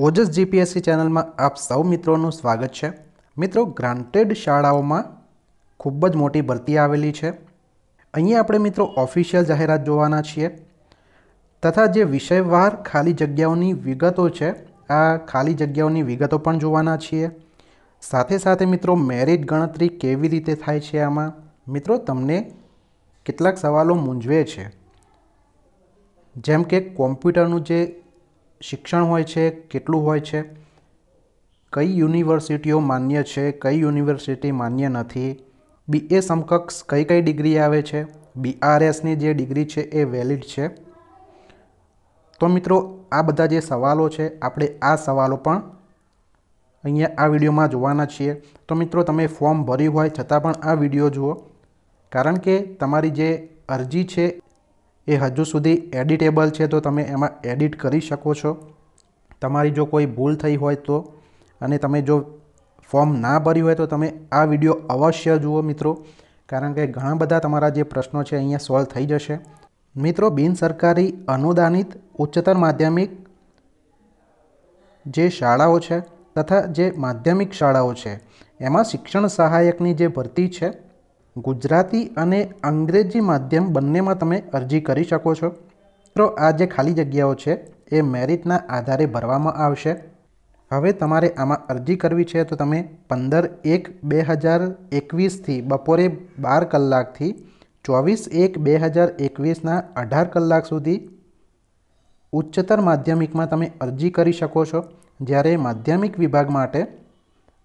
ओजस GPSC channel में आप सब मित्रों स्वागत है। मित्रों, ग्रांटेड शालाओं में खूबज मोटी भर्ती आवेली है। अहीं आपणे मित्रों ऑफिशियल जाहेरात जोवाना छीए तथा जे विषयवार खाली जग्याओनी विगतो छे आ खाली जग्याओनी विगतो पण जोवाना छीए। साथे साथे मित्रों मेरिट गणतरी केवी रीते थाय छे आमां मित्रों तमने केटलाक सवालों मूंझवे छे, जेम के कॉम्प्यूटरनुं जे शिक्षण होय छे केटलुं होय छे, कई यूनिवर्सिटीओ मान्य छे, कई यूनिवर्सिटी मान्य नथी, बीए समकक्ष कई कई डिग्री आवे छे, बीआरएस नी जे डिग्री छे ए वेलिड छे। तो मित्रों आ बधा जे सवालों छे आपणे आ सवालों पण अहींया आ विडियोमां जोवाना छीए। तो मित्रों तमे फॉर्म भर्युं होय छतां पण आ विडियो जुओ, कारण के तमारी जे अरजी छे ए हजू सुधी एडिटेबल छे, तो तमे एमां एडिट करी शको छो। तमारी जो कोई भूल थई होय तो, अने तमे जो फॉर्म ना भर्यु है तो तमे आ विडियो अवश्य जुओ मित्रों, कारण के घणा बधा तमारा जे प्रश्नों छे अहींया सॉल्व थई जशे। मित्रों बिन सरकारी अनुदानित उच्चतर माध्यमिक जे शालाओ छे तथा जे माध्यमिक शालाओ छे एमां शिक्षण सहायकनी जे भरती छे गुजराती अने अंग्रेजी माध्यम बंनेमां तमे अरजी करी शको छो। मित्रों आ जे खाली जग्याओ छे ए मेरिटना आधारे भरवामां आवशे। हवे तमारे आमा अरजी करवी छे तो तमे 15-1-2021 थी बपोरे 12 कलाक थी 24-1-2021 ना 18 कलाक सुधी उच्चतर माध्यमिक में तमे अरजी करी शको छो। ज्यारे माध्यमिक विभाग माटे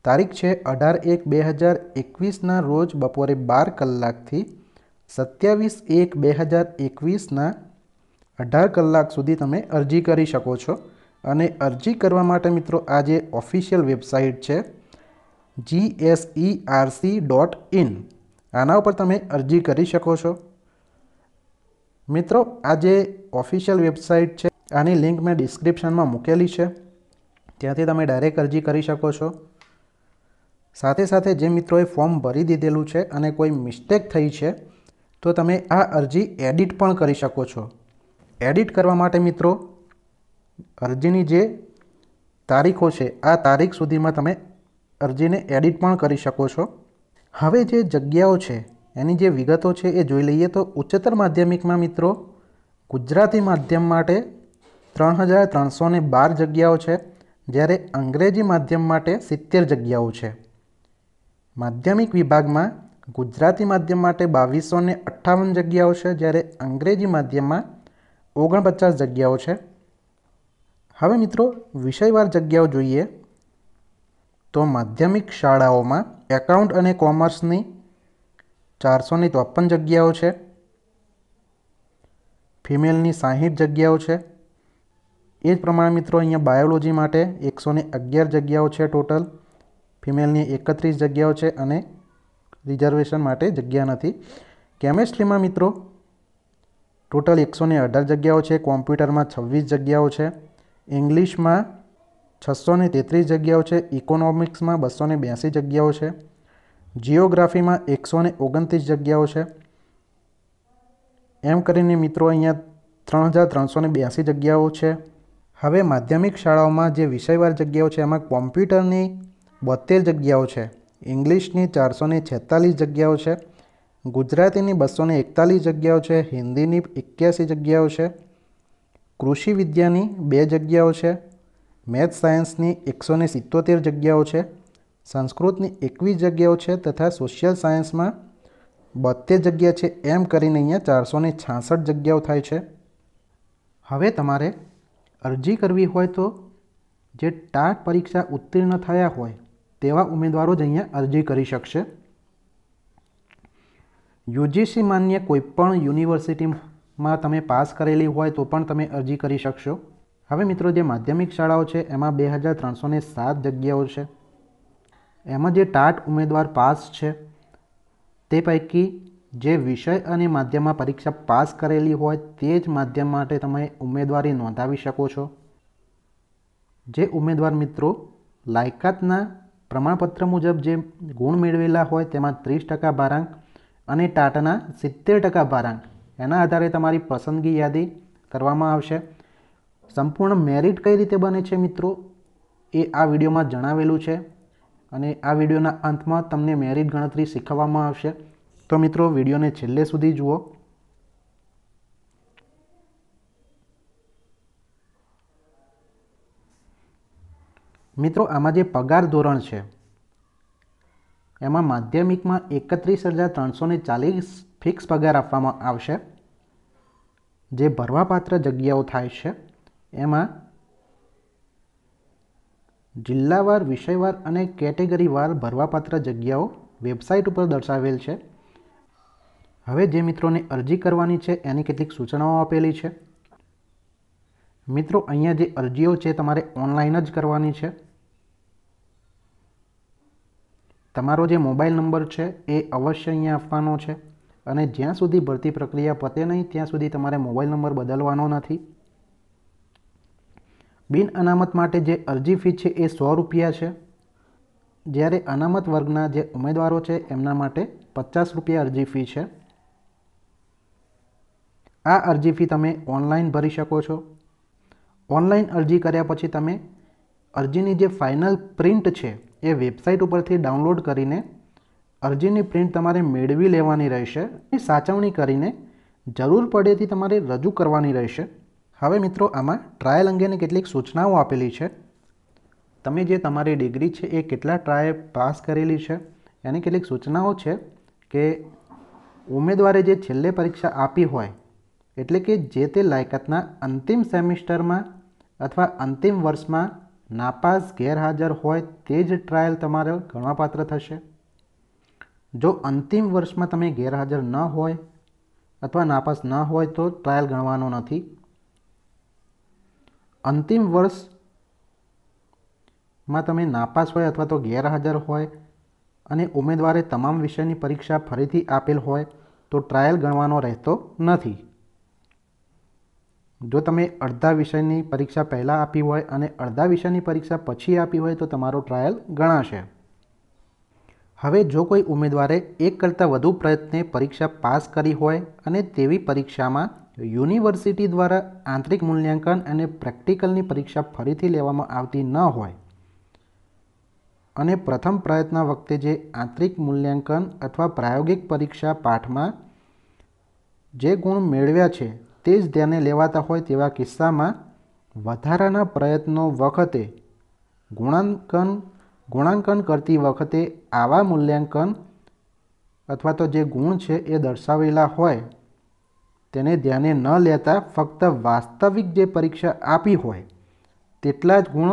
तारीख छे 18-1-2021 ना रोज बपोरे 12 कलाक थी 27-1-2021 ना 18 कलाक सुधी तमे अरजी करी शको छो। अने अरजी करवा माटे मित्रों आज ऑफिशियल वेबसाइट है GSERC.in, आना पर तमे अरजी करी शको छो। मित्रों आज ऑफिशियल वेबसाइट है, आनी लिंक मैं डिस्क्रिप्शन में मूकेली है, त्यांथी तमे डायरेक्ट अरजी करी शको छो। साथे साथे जे मित्रों फॉर्म भरी दीधेलू है अने कोई मिस्टेक थई है तो तमे आ अरजी एडिट पण करी शको छो। एडिट करवा माटे मित्रों अरजीनी जे तारीखों छे आ तारीख सुधी में तमे अरजीने एडिट पण करी शको छो। हवे जे जग्याओ छे एनी जे विगतो छे ए जोई लईए तो उच्चतर माध्यमिक में मित्रों गुजराती माध्यम माटे 3312 जग्याओ छे, ज्यारे अंग्रेजी माध्यम माटे 70 जग्याओ छे। माध्यमिक विभाग में गुजराती माध्यम माटे 2258 जग्याओ छे, ज्यारे अंग्रेजी माध्यम में 49 जग्याओ छे। हवे मित्रों विषयवार जग्याओ जोईए तो माध्यमिक शालाओं में एकाउंट अने कॉमर्स नी 454 जग्याओ छे, फीमेल नी 60 जग्याओ छे। ए ज प्रमाणे मित्रों अहींया बायोलॉजी माटे 111 जग्याओ छे टोटल, फीमेल नी 31 जग्याओ छे अने रिजर्वेशन माटे जग्या नथी। केमिस्ट्री में मित्रों टोटल 118 जग्याओ छे, कॉम्प्यूटर में 26 जग्याओं छे, इंग्लिश में 633 जग्याओं है, इकोनॉमिक्स में 282 जग्याओं है, जियोग्राफी में 129 जग्याओं है। एम करीने मित्रों अहींया 3382 जग्याओं है। हवे माध्यमिक शालाओं में जे विषयवार जग्याओं है एमां कॉम्प्यूटरनी 72 जग्याओं है, इंग्लिशनी 446 जग्याओं है, गुजरातीनी 241 जग्याओं है, हिंदीनी 81 जग्याओं है, कृषि विद्यानी 2 जग्याओं है, मैथ सायन्सनी 177 जग्याओं है, संस्कृतनी 21 जग्याओं है तथा सोशियल सायन्स में 72 जग्या है। एम करीने अहींया 466 जग्याओं थाय छे। हवे तमारे अरजी करवी होय तो जे टाट परीक्षा उत्तीर्ण थया होय तेवा उमेदवारो ज अहींया अरजी करी शकशे। यूजीसी मान्य कोईपण यूनिवर्सिटी में तमे पास करेली होय तो पण तमे अरजी करी शकशो। हवे मित्रों जे माध्यमिक शालाओ छे एमां 2307 जग्याओ छे। एमां जे टाट उमेदवार पास छे ते पैकी जे विषय अने माध्यम में परीक्षा पास करेली होय ते ज माध्यम माटे तमे उमेदवारी नोंधावी शको छो। जे उमेदवार मित्रों लायकातना प्रमाणपत्र मुजब जे गुण मेळवेला होय तेमां 30% भारांक अने टाटना 70% भारांक एना आधारे तमारी पसंदगी यादी करवामां आवशे। संपूर्ण मेरिट कई रीते बने छे मित्रों એ આ વિડીયોમાં જણાવેલું છે અને આ વિડીયોના અંતમાં તમને મેરિટ ગણતરી શીખવવામાં આવશે। તો મિત્રો વિડીયોને છેલ્લે સુધી જુઓ। મિત્રો આમાં જે પગાર ધોરણ છે એમાં માધ્યમિકમાં 31,340 ફિક્સ પગાર આપવામાં આવશે। જે ભરવાપાત્ર જગ્યાઓ થાય છે એમાં જિલ્લાવાર, વિષયવાર અને કેટેગરીવાર ભરવાપાત્ર જગ્યાઓ વેબસાઇટ ઉપર દર્શાવેલ છે। હવે જે મિત્રોને અરજી કરવાની છે એની કેટલીક સૂચનાઓ આપેલી છે। મિત્રો અહીંયા જે અરજીઓ છે તમારે ઓનલાઈન જ કરવાની છે। તમારો જે મોબાઈલ નંબર છે એ અવશ્ય અહીંયા આપવાનો છે અને જ્યાં સુધી ભરતી પ્રક્રિયા પતે નહીં ત્યાં સુધી તમારે મોબાઈલ નંબર બદલવાનો નથી। बिन अनामत माटे जे अरजी फी छे ए 100 रुपया है, ज्यारे अनामत वर्गना जे उम्मीदवारों छे एमना माटे 50 रुपया अरजी फी है। आ अरजी फी तमे ऑनलाइन भरी शको छो। ऑनलाइन अरजी कर्या पछी तमे अरजीनी जे फाइनल प्रिंट है ए वेबसाइट उपरथी डाउनलॉड करीने अरजीनी प्रिंट तमारे मेळवी लेवानी रहेशे, साचवणी करीने जरूर पड़े थी तमारे रजू करवानी रहेशे। हवे मित्रों आमा ट्रायल अंगेनी केटलीक सूचनाओं आपेली छे। तमे जे तमारी डिग्री छे ए केटला ट्रायल पास करेली छे एनी केटलीक सूचनाओं छे के उम्मेदवारे जे छेल्ले परीक्षा आपी होय एटले के जे ते लायकातना अंतिम सेमिस्टरमां अथवा अंतिम वर्षमां नापास गैरहाजर होय ते ज ट्रायल तमारो गणवापात्र थशे। जो अंतिम वर्षमां तमे गैरहाजर न होय अथवा नापास न होय तो ट्रायल गणवानो नथी। अंतिम वर्ष में तमे नापास होय अथवा तो गैरहाजर होय अने उम्मेदवारे तमाम विषयनी परीक्षा फरीथी आपेल होय तो ट्रायल गणवानो रहेतो नथी। जो तमे अर्धा विषयनी परीक्षा पहला आपी होय अने अर्धा विषयनी परीक्षा पछी आपी होय तो तमारो ट्रायल गणाशे। हवे जो कोई उम्मेदवारे एक करता वधु प्रयत्ने परीक्षा पास करी होय अने तेवी परीक्षामां यूनिवर्सिटी द्वारा आंतरिक मूल्यांकन अने प्रेक्टिकलनी परीक्षा फरीथी लेवामां आवती न होय अने प्रथम प्रयत्न वखते जे आंतरिक मूल्यांकन अथवा प्रायोगिक परीक्षा पाठमां जे गुण मेळव्या छे ते ज त्याने लेवाता होय तेवा किस्सामां वधाराना प्रयत्नो वखते गुणांकन करती वखते आवा मूल्यांकन अथवा तो जे गुण छे ए दर्शावेला होय तेने ध्याने न लेता फक्त वास्तविक जे परीक्षा आपी होय तेटला ज गुण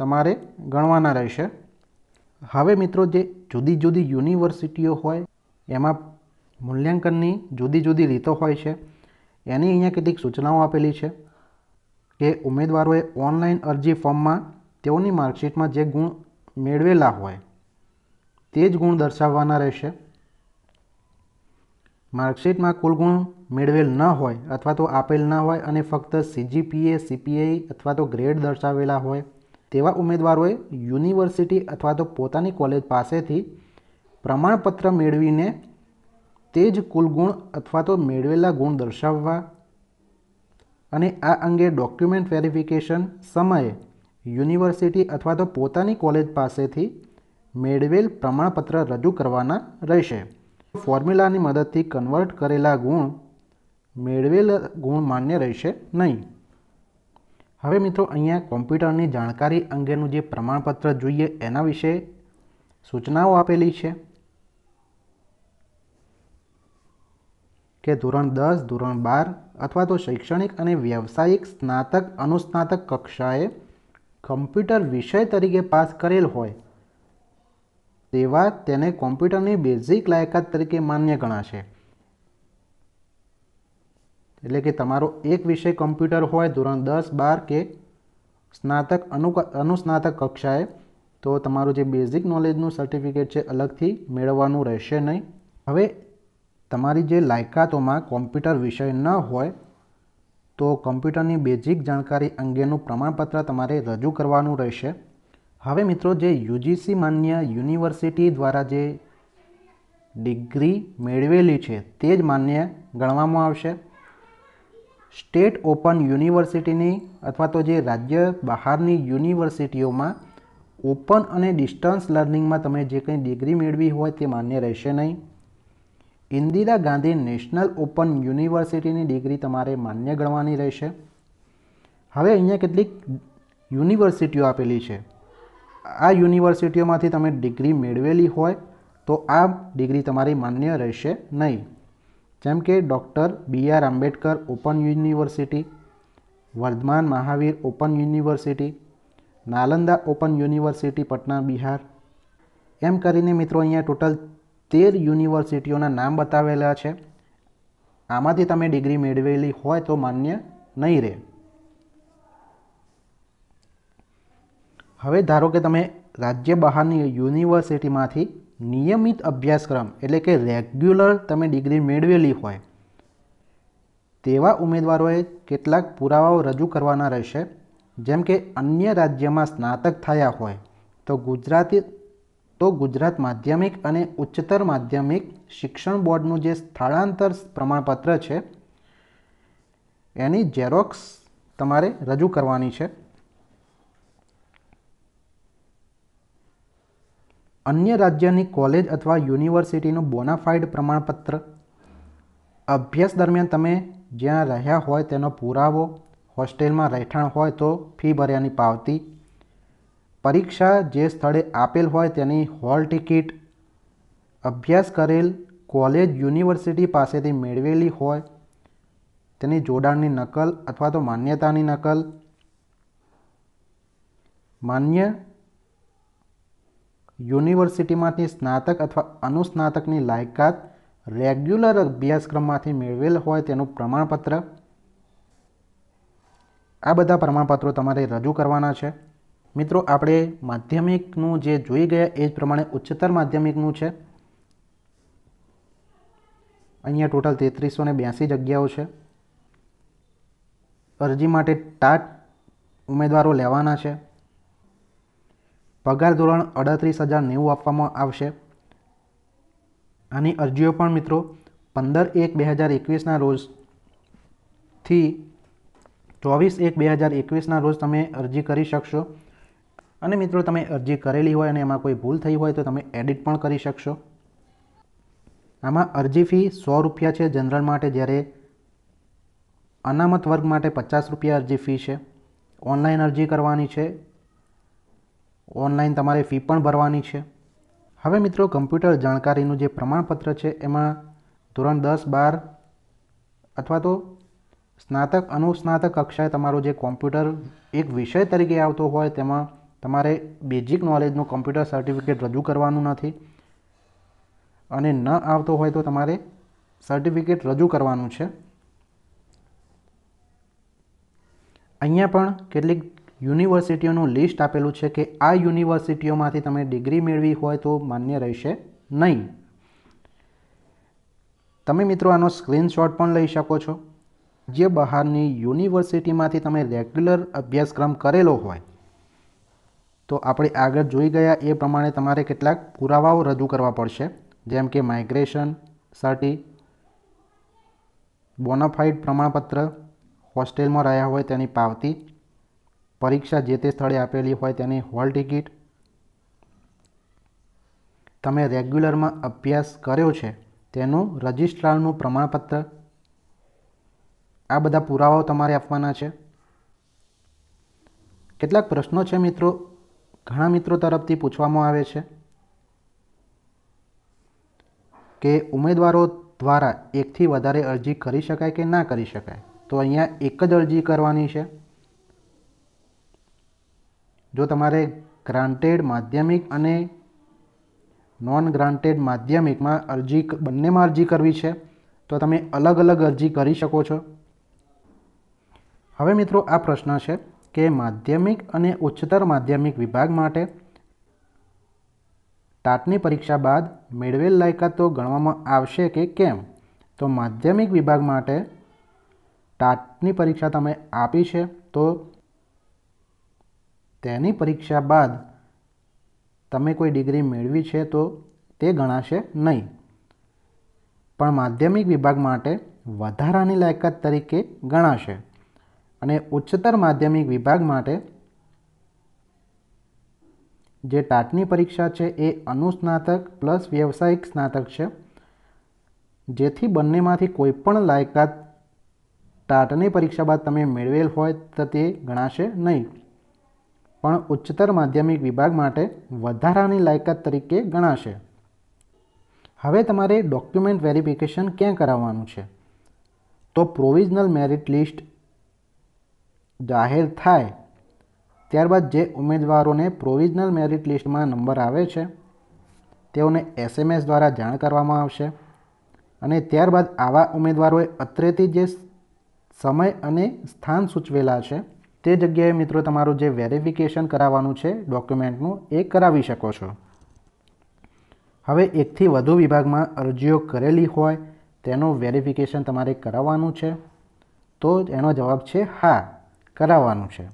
तमारे गणवाना रहेशे। हवे मित्रों जे जुदी जुदी यूनिवर्सिटीओ होय एमां मूल्यांकननी जुदी जुदी रीतो होय छे एनी अहींया केटलीक सूचनाओ आपेली छे के उम्मेदवारोए ऑनलाइन अरजी फॉर्ममां तेओनी मार्कशीटमां जे गुण मेळवेला होय ते ज गुण दर्शाववाना रहेशे। मार्कशीट में कुल गुण मेळवेल न होय अथवा तो आपेल न होय अने फक्त सीजीपीए सीपीआई अथवा तो ग्रेड दर्शावेला होय तेवा उम्मेदवारोए यूनिवर्सिटी अथवा तो पोतानी कॉलेज पासेथी प्रमाणपत्र मेळवीने ते ज कुल गुण अथवा तो मेळवेला गुण दर्शाववा अने आ अंगे डॉक्यूमेंट वेरिफिकेशन समये यूनिवर्सिटी अथवा तो पोतानी कॉलेज पासेथी मेळवेल प्रमाणपत्र रजू करवाना रहेशे। फॉर्म्युलानी मददथी कन्वर्ट करेला गुण मेळवेल गुण मान्य रहेशे नहीं। हवे मित्रों अहींया कॉम्प्यूटरनी जाणकारी अंगेनुं जे प्रमाणपत्र जोईए एना विषे सूचनाओ आपेली छे के धोरण 10, धोरण 12 अथवा तो शैक्षणिक अने व्यावसायिक स्नातक अनुस्नातक कक्षाए कॉम्प्यूटर विषय तरीके पास करेल होय तेवा तेने कॉम्प्यूटरनी बेजिक लायकात तरीके मान्य गणाशे। एटले के तमारो एक विषय कॉम्प्यूटर होय धोरण 10, 12 के स्नातक अनुस्नातक कक्षाए तो तमारो जे बेजिक नॉलेजनुं सर्टिफिकेट छे अलगथी मेळववानुं रहेशे नहीं। हवे तमारी जे लायकातोमां कॉम्प्यूटर विषय न होय तो कॉम्प्यूटरनी बेजिक जाणकारी अंगेनुं प्रमाणपत्र तमारे रजू करवानुं रहेशे। हवे मित्रों जे यूजीसी मान्य यूनिवर्सिटी द्वारा जे डिग्री मेळवेली छे ते ज मान्य गणवामां आवशे। સ્ટેટ ઓપન યુનિવર્સિટીની અથવા તો જે રાજ્ય બહારની યુનિવર્સિટીઓમાં ઓપન અને ડિસ્ટન્સ લર્નિંગમાં તમે જે કંઈ ડિગ્રી મેળવી હોય તે માન્ય રહેશે નહીં. Indira Gandhi national open university की डिग्री तमारे मान्य गणवानी रहेशे. हवे अहींया केटलीक यूनिवर्सिटीओ आपेली छे, आ यूनिवर्सिटीओमांथी तमे डिग्री मेळवेली होय तो आ डिग्री तमारी मान्य रहेशे नहीं. जेम के doctor B R Ambedkar open university, Varthaman Mahavir open university, Nalanda open university Patna Bihar, एम करीने मित्रों अहींया टोटल 13 यूनिवर्सिटीओना नाम बतावेला है. आमांथी तमे डिग्री मेळवेली होय तो मान्य नहीं रहे. हवे धारो के तमे राज्य बहारनी यूनिवर्सिटी मांथी नियमित अभ्यासक्रम एटले के रेग्युलर तमे डिग्री मेळवेली होय तेवा उमेदवारोए केटलाक पुरावाओ रजू करवाना रहेशे. जेम के अन्य राज्यमां स्नातक थया होय तो गुजरात माध्यमिक अने उच्चतर माध्यमिक शिक्षण बोर्डनु जे स्थानांतर प्रमाणपत्र है एनी जेरोक्स तमारे रजू करवानी है. अन्य राज्यनी कॉलेज अथवा यूनिवर्सिटीनु बोनाफाइड प्रमाणपत्र, अभ्यास दरमियान तमे ज्यां रह्या होय तेनो पुरावो, होस्टेल में रहेठाण होय तो फी भर्यानी पावती, परीक्षा जे स्थळे आपेल होय तेनी हॉल टिकिट, अभ्यास करेल कॉलेज यूनिवर्सिटी पासेथी मेळवेली होय तेनी जोडाणनी नकल अथवा तो मान्यतानी नकल, मान्य यूनिवर्सिटीमांथी स्नातक अथवा अनुस्नातकनी लायकात रेग्युलर अभ्यासक्रममांथी मेळवेल होय तेनुं प्रमाणपत्र. आ बधा प्रमाणपत्रों तमारे रजू करवाना छे. मित्रों आपणे माध्यमिकनुं जे जोई गया ए प्रमाणे उच्चतर माध्यमिकनुं छे. अहींया टोटल 3382 जग्याओ छे. अरजी माटे टाट उमेदवारो लेवाना छे. पगार धोरण 38090 आपवामां आवशे. आनी अरजीओ पण मित्रों 15/1/2021 ना रोज थी 24/1/2021 ना रोज तमे अरजी करी शकशो. अने मित्रों तमे अरजी करेली होय अने एमां कोई भूल थई होय तो तमे एडिट पण करी शकशो. आमां अरजी फी 100 रुपया छे जनरल माटे, ज्यारे अनामत वर्ग माटे 50 रुपया अरजी फी छे. ऑनलाइन अरजी करवानी छे, ऑनलाइन तमारे फी पण भरवानी छे. हवे मित्रों कम्प्यूटर जाणकारीनुं जे प्रमाणपत्र छे एमां धोरण 10, 12 अथवा तो स्नातक अनुस्नातक कक्षाए तमारो जे कॉम्प्यूटर एक विषय तरीके आवतो होय तेमां तमारे बेजिक नॉलेजनो कॉम्प्यूटर सर्टिफिकेट रजू करवानुं नथी अने न आवतो होय तो तमारे सर्टिफिकेट रजू करवानुं छे. अहींया पण केटलीक युनिवर्सिटीओनुं लिस्ट आपेलुं छे के आ युनिवर्सिटीओमांथी तमे डिग्री मेळवी होय तो मान्य रहेशे नहीं. तमे मित्रों आनो स्क्रीनशॉट पण लई शको छो. जे बहारनी यूनिवर्सिटी में तमे रेग्युलर अभ्यासक्रम करेलो होय तो आपणे आगळ जोई गया ए प्रमाणे तमारे केटलाक पुरावाओ रजू करवा पड़शे. जेम के माइग्रेशन सर्टी, बोनाफाइड प्रमाणपत्र, होस्टेल में रह्या होय तेनी पावती, परीक्षा जे ते स्थळे आपेली होय तेनी हॉल टिकिट, तमे रेग्युलर में अभ्यास कर्यो छे तेनुं रजिस्ट्रारनुं प्रमाणपत्र, आ बधा पुरावाओ तमारे आपवाना छे. केटलाक प्रश्नों छे मित्रों, घणा मित्रों तरफथी पूछवामां आवे छे के उमेदवारों द्वारा एक थी वधारे अरजी करी शकाय के ना करी शकाय. तो अहींया एक ज अरजी करवानी छे. जो तमारे ग्रांटेड माध्यमिक अने नॉन ग्रांटेड माध्यमिक में अरजी बंने में अरजी करवी छे तो तमे अलग अलग अरजी करी शको छो. हवे मित्रों आ प्रश्न है कि माध्यमिक अने उच्चतर माध्यमिक विभाग माटे टाटनी परीक्षा बाद मेळवेल लायकात तो गणवामां आवशे के केम. तो माध्यमिक विभाग माटे टाटनी परीक्षा तमे आपी छे तो तेनी परीक्षा बाद तमे कोई डिग्री मेळवी छे तो ते गणाशे नहीं. पण माध्यमिक विभाग माटे વધારાની લાયકાત તરીકે ગણાશે અને ઉચ્ચતર માધ્યમિક વિભાગ માટે જે ટાટની પરીક્ષા છે એ અનુસ્નાતક પ્લસ વ્યવસાયિક સ્નાતક છે જેથી બંનેમાંથી કોઈપણ લાયકાત ટાટની પરીક્ષા બાદ તમે મેળવેલ હોય તો તે ગણાશે નહીં પણ ઉચ્ચતર માધ્યમિક વિભાગ માટે વધારાની લાયકાત તરીકે ગણાશે। હવે તમારે ડોક્યુમેન્ટ વેરિફિકેશન ક્યાં કરાવવાનું છે તો પ્રોવિઝનલ મેરિટ લિસ્ટ જાહેર થાય ત્યારબાદ જે ઉમેદવારોને પ્રોવિઝનલ મેરિટ લિસ્ટમાં નંબર આવે છે તેઓને SMS દ્વારા જાણ કરવામાં આવશે અને ત્યારબાદ આવા ઉમેદવારોએ અત્રેથી જે સમય અને સ્થાન સૂચવેલા છે તે જગ્યાએ મિત્રો તમારું જે વેરિફિકેશન કરાવવાનું છે ડોક્યુમેન્ટનું એ કરાવી શકો છો। હવે એકથી વધુ વિભાગમાં અરજીઓ કરેલી હોય તેનું વેરિફિકેશન તમારે કરાવવાનું છે તો એનો જવાબ છે હા કરાવવાનું છે।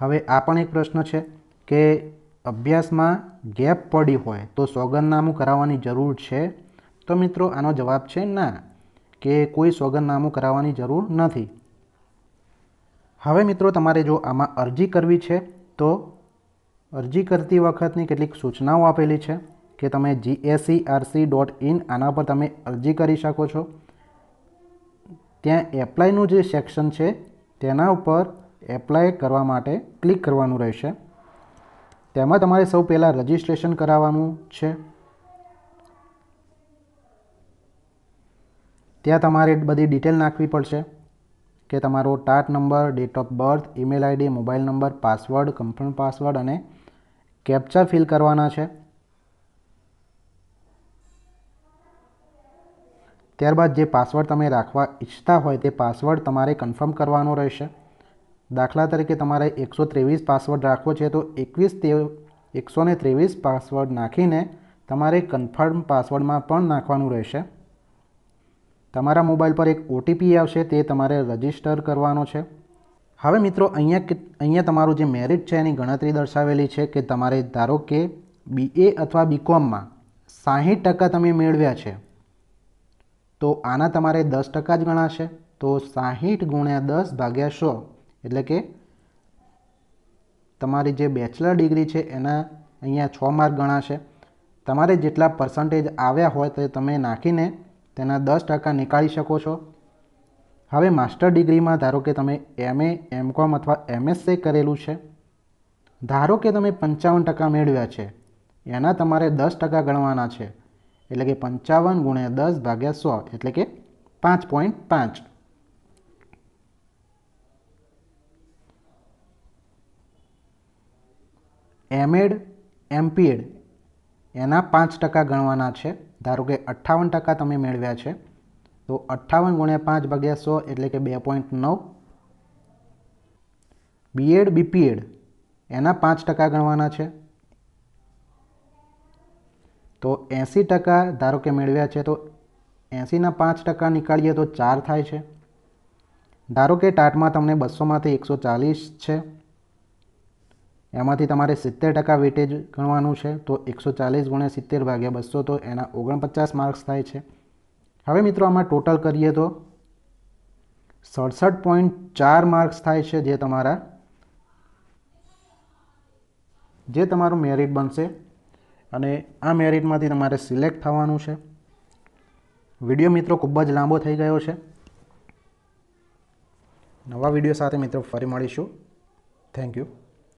हवे आ पण एक प्रश्न है कि अभ्यास में गैप पड़ी होय तो सोगंदनामु करावानी जरूर है तो मित्रों आनो जवाब है ना कि कोई सोगंदनामु करावानी जरूर नहीं। हवे मित्रों तमारे जो आमा अरजी करवी है तो अरजी करती वखतनी केटलीक सूचनाओ आपेली है कि तमे gscrc.in आना पर तमे अरजी करी शको छो। त्यां एप्लायनुं जे सेक्शन है तेना उपर एप्लाय करवा माटे क्लिक करवानुं रहेशे। तेमां तमारे सौ पहला रजिस्ट्रेशन करावानुं छे। त्यां तमारे बधी डिटेल नाखवी पड़शे के तमारो टाट number, date of birth, email ID, mobile number, password, confirm password अने कैप्चा फिल करवाना छे। त्यारबाद जे पासवर्ड तमे राखवा इच्छता होय ते पासवर्ड तमारे कन्फर्म करवानो रहेशे। दाखला तरीके तमारे 123 पासवर्ड राखो छे तो 123 पासवर्ड नाखीने तमारे कन्फर्म पासवर्ड में पण नाखवानुं रहेशे। तमारा मोबाइल पर एक OTP आवशे ते तमारे रजिस्टर करवानो छे। हवे मित्रों अहींया तमारुं जे मेरिट छे एनी गणतरी दर्शावेली छे कि तमारे धारो के BA अथवा BCom में 60% तमे मेळव्या छे तो आना तमारे 10% ज गणाशे तो 60 × 10 भाग्या 100 एटले के तमारी जे बेचलर डिग्री है एना अहींया 6 मार्क गणाशे। तमारे जेटला परसेंटेज आव्या होय ते तमे नाखीने तेना 10% निकाळी शको छो। हवे मास्टर डिग्री में धारो के तमे MA, MCom अथवा MSc करेलू छे धारो के तमे 55% मेळव्या छे एना तमारे 10% गणवाना छे एटले के 55 × 10 भाग्या 100 एटले के 5.5। M.Ed, M.Ped एना 5% गणवाना है धारो के 58% तमे मेळव्या छे तो 58 × 5 भाग्या 100 एटले के 2.9। B.Ed, B.Ped एना 5% गणवाना है तो 80% धारो के मेळव्या छे तो 80 ना 5% निकाळीए तो 4 थाय छे। धारो के टाट में तमने 200 मांथी 140 है एमांथी तमारे 70% वेटेज गणवानुं छे तो 140 × 70 भाग्या 200 तो एना 49 मार्क्स थाय छे। हवे मित्रों आमां टोटल करीए तो 67.4 मार्क्स थाय छे जे तमारुं मेरिट बनशे अने आ मेरिटमांथी तमारे सिलेक्ट थवानुं छे। विडियो मित्रों खूब ज लांबो थई गयो छे। नवा विडियो साथे मित्रों फरी मळीशुं। Thank you.